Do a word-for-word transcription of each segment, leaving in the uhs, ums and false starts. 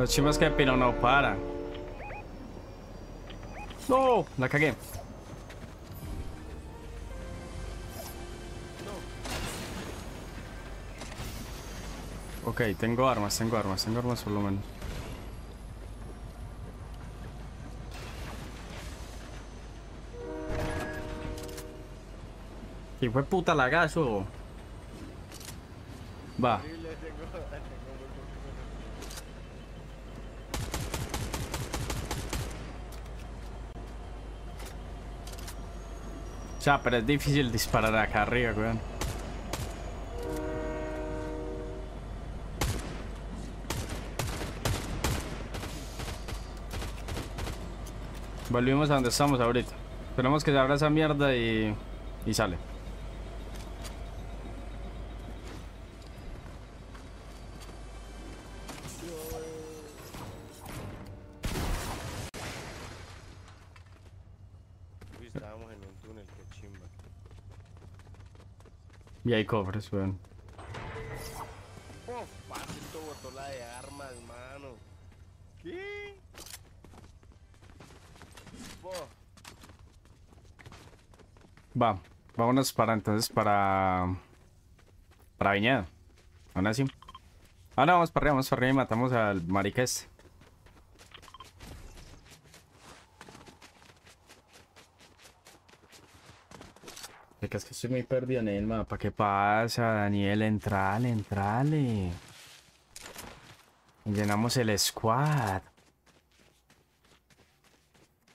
Los chimas que pilo no paran. No, la cagué. Ok, tengo armas, tengo armas, tengo armas por lo menos. Y fue puta lagazo. Va. O sea, pero es difícil disparar acá arriba, weón. Volvimos a donde estamos ahorita. Esperamos que se abra esa mierda y, y sale. Y hay cofres, weón. Oh, fácil tu botola de armas, mano. ¿Qué? Oh. Va, vámonos para entonces para. Para Viñedo. Aún así. Ah, no, vamos para arriba, vamos para arriba y matamos al marica este. Es que estoy muy perdido en el mapa. ¿Qué pasa, Daniel? Entrale, entrale. Llenamos el squad.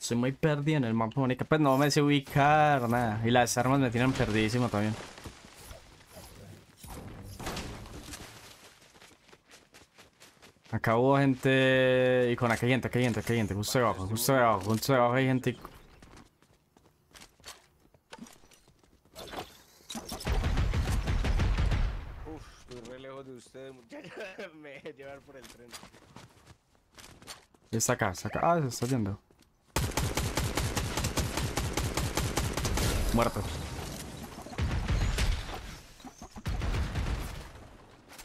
Estoy muy perdido en el mapa, Mónica. Pues no me sé ubicar, nada. Y las armas me tienen perdidísimo también. Acá hubo gente... Y con acá hay gente, acá hay gente, acá hay gente. Justo debajo, justo debajo, justo debajo hay gente... Me dejé llevar por el tren. Está acá, está acá. Ah, se está yendo. Muerto.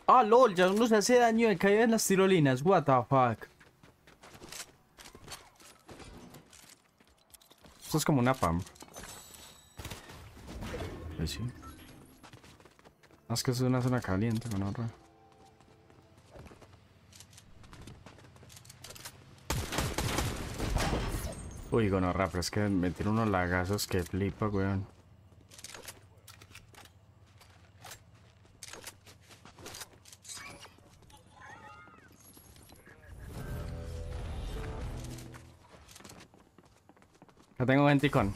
Ah, lol, ya uno se hace daño de caída en las tirolinas. What the fuck. Esto es como una pam. Sí. Es que es una zona caliente con otra. Uy, gonorra, pero es que me tiro unos lagazos que flipa, weón. Ya tengo venticón.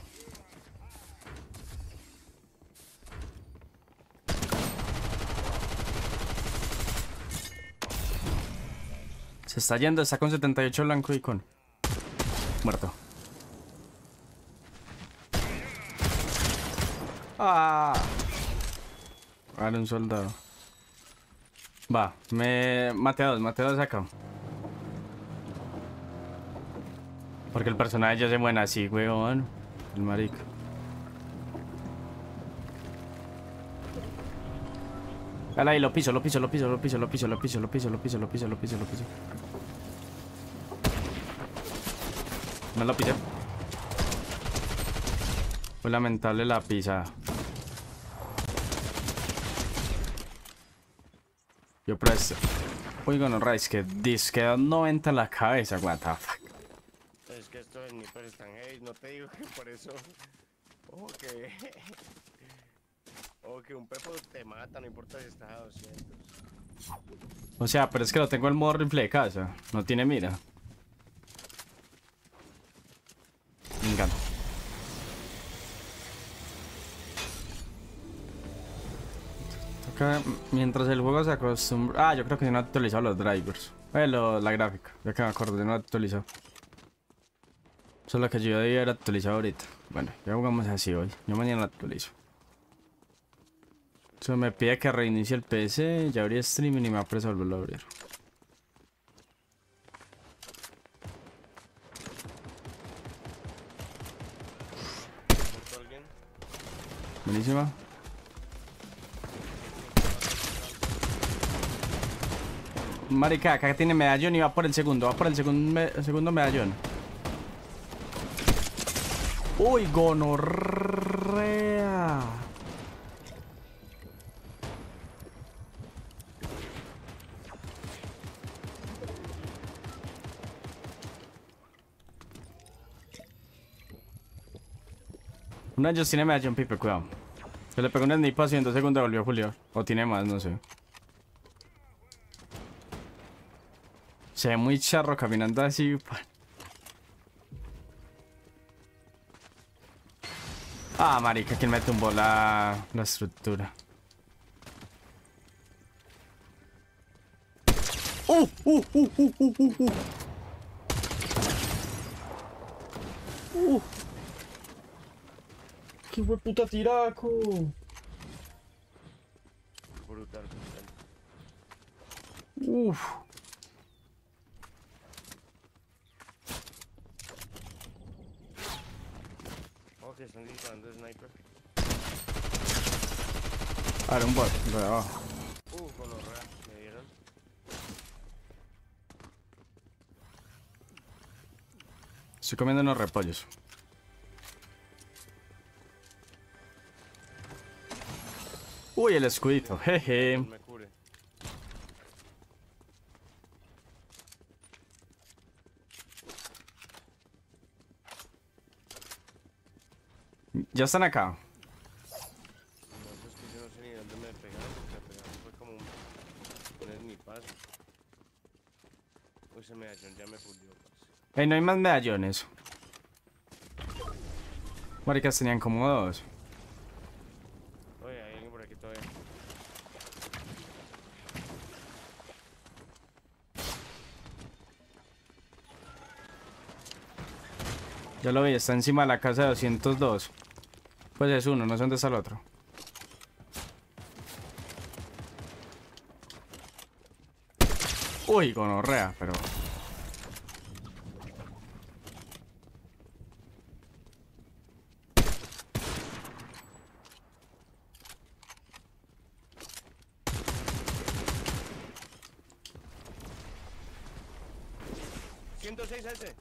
Se está yendo, está con setenta y ocho blanco y con... Muerto. Ah, vale, un soldado. Va, me mate a dos, mate a dos acá. Porque el personaje ya se mueve así, weón. El marico. Dale ahí, lo piso, lo piso, lo piso, lo piso, lo piso, lo piso, lo piso, lo piso, lo piso, lo piso, lo piso. No lo pisé. Fue lamentable la pisada. Yo presto. Uy, gonorra, es que disque noventa en la cabeza, what the fuck. Es que esto es mi first and age, no te digo que por eso. Ojo que. Ojo que un pepo te mata, no importa si estás a doscientos. O sea, pero es que lo tengo el modo rifle de casa. No tiene mira. Me encanta. Mientras el juego se acostumbra... Ah, yo creo que no ha actualizado los drivers. Bueno, la gráfica, ya que me acuerdo, yo no ha actualizado. Eso es lo que yo debía haber actualizado ahorita. Bueno, ya jugamos así hoy. Yo mañana actualizo. Eso me pide que reinicie el P C. Ya abrí streaming y me apresa volverlo a abrir. Buenísima. Marica, acá tiene medallón y va por el segundo. Va por el segundo, me segundo medallón. Uy, gonorrea. Uno de ellos tiene medallón, Pipe, cuidado. Se le pegó un snip así, en dos segundos volvió Julio. O tiene más, no sé. Se ve muy charro caminando así. Ah, marica, ¿quién me tumbó la, la estructura? ¡Uh, uh, uh, uh, uh, uh, uh! ¡Uh! ¡Qué buen puta tiraco! Brutal, brutal. ¡Uf! Oh, que están disparando el sniper. Ah, era un bot. Uh, con los rats, ¿me vieron? Estoy comiendo unos repollos. Uy, el escudito, jeje. Me cure. Ya están acá. No, es que yo no sé ni dónde me pegaron. Me pegaron fue como un snipazo. Uy, ese medallón ya me fundió. Ey, no hay más medallones. Maricas, tenían como dos. Ya lo vi, está encima de la casa de doscientos dos. Pues es uno, no sé dónde está el otro. Uy, gonorrea, pero... ciento seis ese.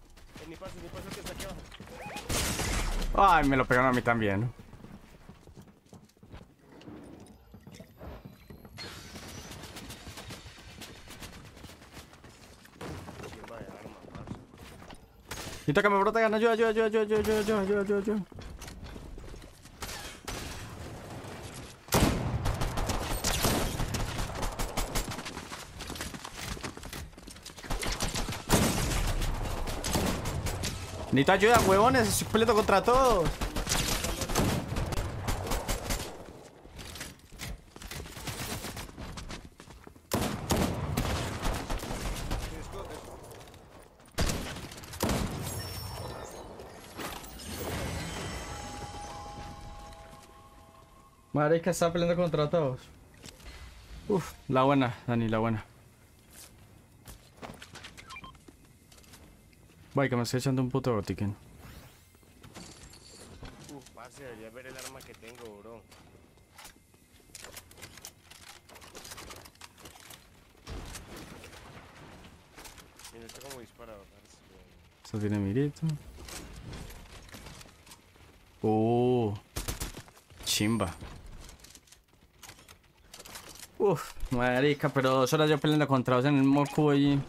Ni paso, ni paso que está aquí abajo. Ay, me lo pegaron a mí también. Y toca me protegan, ayuda, ayuda, ayuda, ayuda, ayuda, ayuda, ayuda, ayuda, ayuda. Necesito ayuda, huevones, estoy peleando contra todos. Marica, está peleando contra todos. Uf, la buena, Dani, la buena. Vaya, que me estoy echando un puto botiquín. Uf, parce, debería ver el arma que tengo, bro. Mira, está como disparado, parce. Esto tiene mirito. Oh, chimba. Uf, marica, pero dos horas yo peleando contra dos en el moco allí.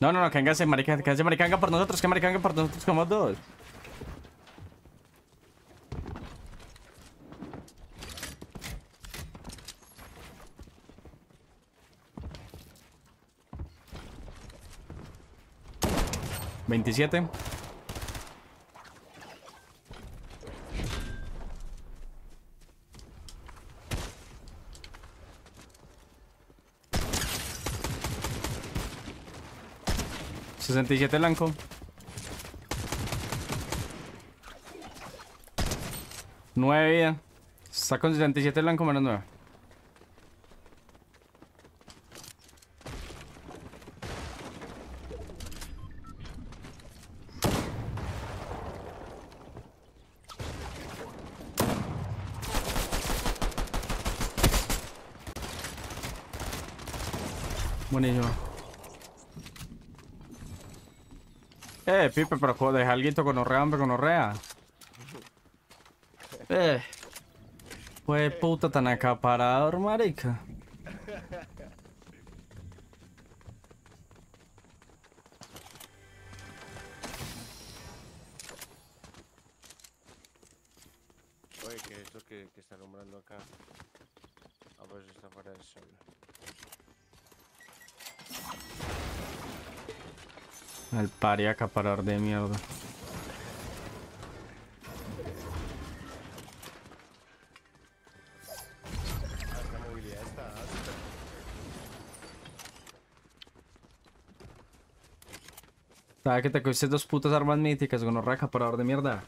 No, no, no, que venga, marica, que venga, marica, venga por nosotros, que marica, venga por nosotros como dos. veintisiete. sesenta y siete blanco. nueve vida. Está con sesenta y siete blanco menos nueve. Buenísimo. Eh, Pipe, pero joder, alguito con orrea, hombre, con orrea. Eh. Pues puta, tan acaparador, marica. Oye, que esto que, que está alumbrando acá. A ver si está fuera del sol. El pari acaparador de mierda. ¿Sabes que te cogiste dos putas armas míticas con un acaparador de mierda?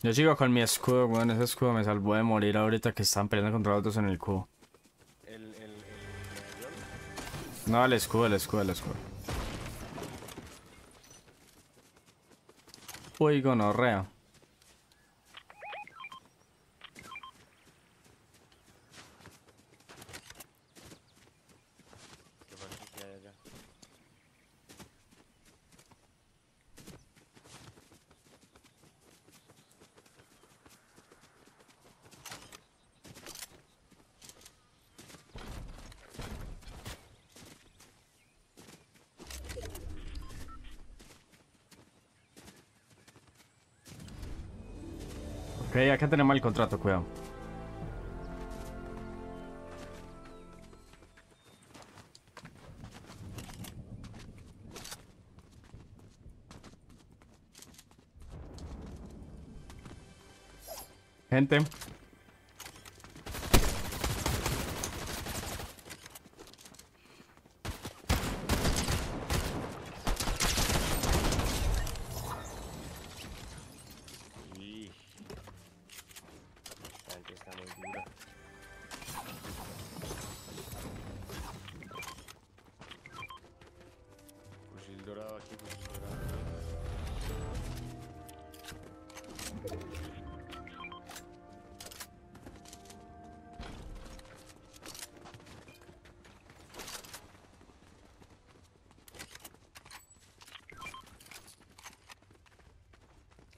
Yo sigo con mi escudo, weón. Bueno, ese escudo me salvó de morir ahorita que están peleando contra otros en el cubo. ¿El, el, el... No, el escudo, el escudo, el escudo. Uy, gonorrea. Ok, acá tenemos el contrato, cuidado. Gente.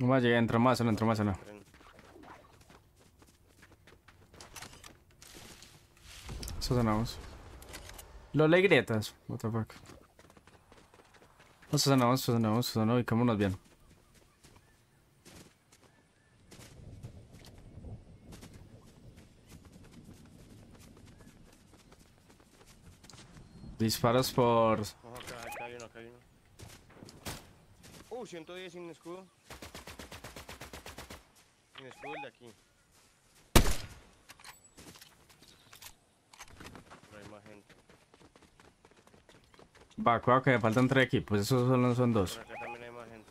Vaya, llegué, entro más, no entro más, no. Eso sanamos. Los legretas, what the fuck. Eso sanamos, eso sanamos, eso sanamos y cámonos bien. Disparos por... Acá hay uno, acá hay uno. Uh, ciento diez sin escudo. Me escudo el de aquí. No hay más gente. Va, cuidado que me faltan tres equipos, esos solo son dos. Por acá también hay más gente.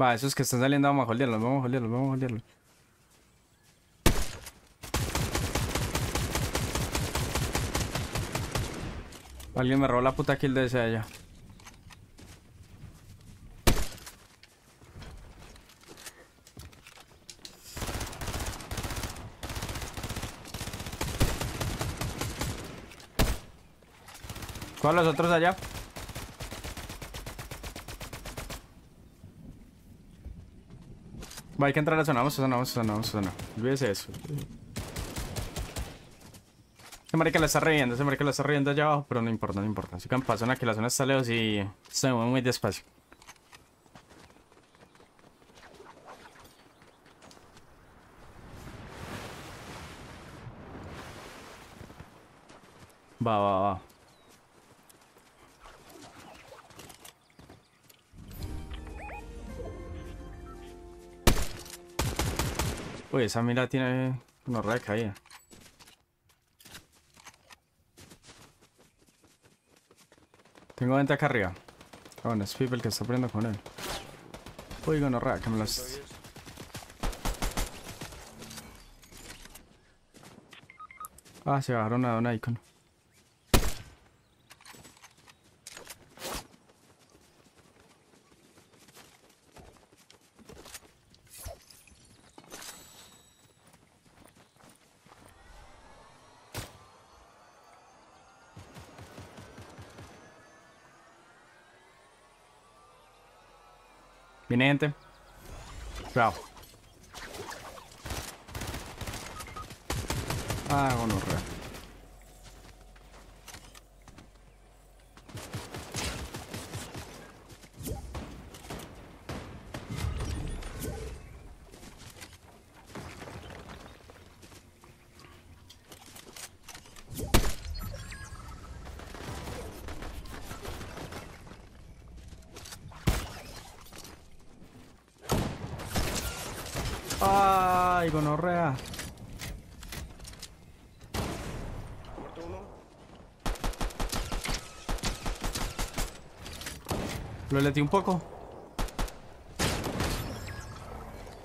Va, esos que están saliendo vamos a holdearlos, vamos a holdearlos, vamos a holdearlos. Alguien me robó la puta kill de ese allá. Con los otros allá. Va, hay que entrar a zona, vamos a zona, vamos a zona, vamos a zona. Olvídese eso. Ese marica la está reviendo, ese marica la está reviendo allá abajo, pero no importa, no importa. Así que en la zona, que la zona está lejos y se mueve muy despacio. Va, va, va. Uy, esa mira tiene una raya caída. Tengo gente acá arriba. Ah, bueno, es Pipe el que está prendiendo con él. Uy, con una raya que me las... Ah, se bajaron a una Icon. Viene gente. Chao. Ah, bueno, re. Ay, gonorrea. Lo letí un poco.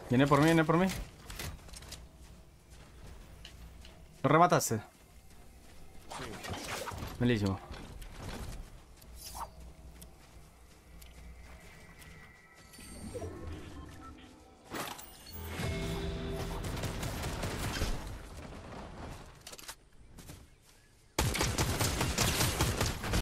Viene por mí, viene por mí. Lo remataste. Sí. Malísimo.